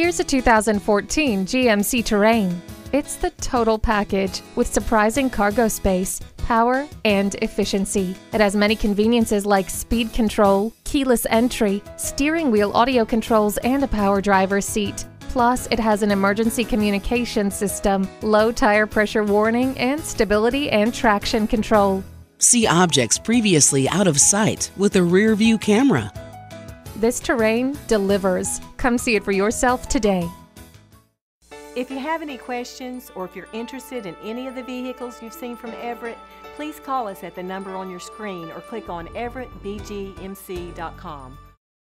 Here's a 2014 GMC Terrain. It's the total package with surprising cargo space, power, and efficiency. It has many conveniences like speed control, keyless entry, steering wheel audio controls, and a power driver's seat. Plus, it has an emergency communication system, low tire pressure warning, and stability and traction control. See objects previously out of sight with a rear view camera. This Terrain delivers. Come see it for yourself today. If you have any questions or if you're interested in any of the vehicles you've seen from Everett, please call us at the number on your screen or click on EverettBGMC.com.